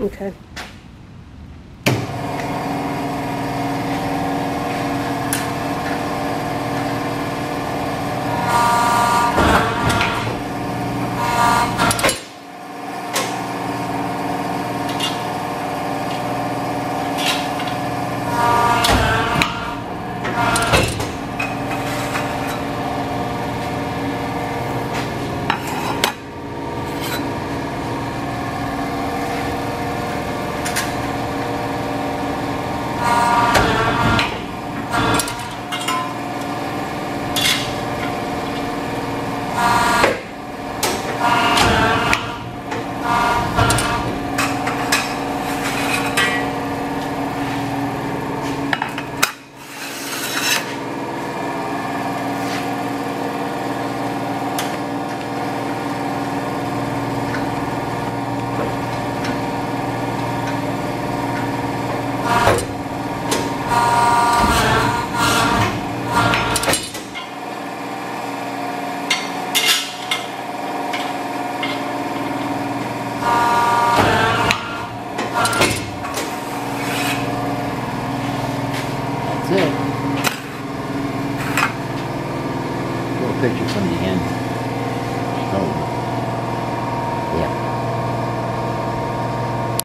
Okay. Picture from the end. Oh.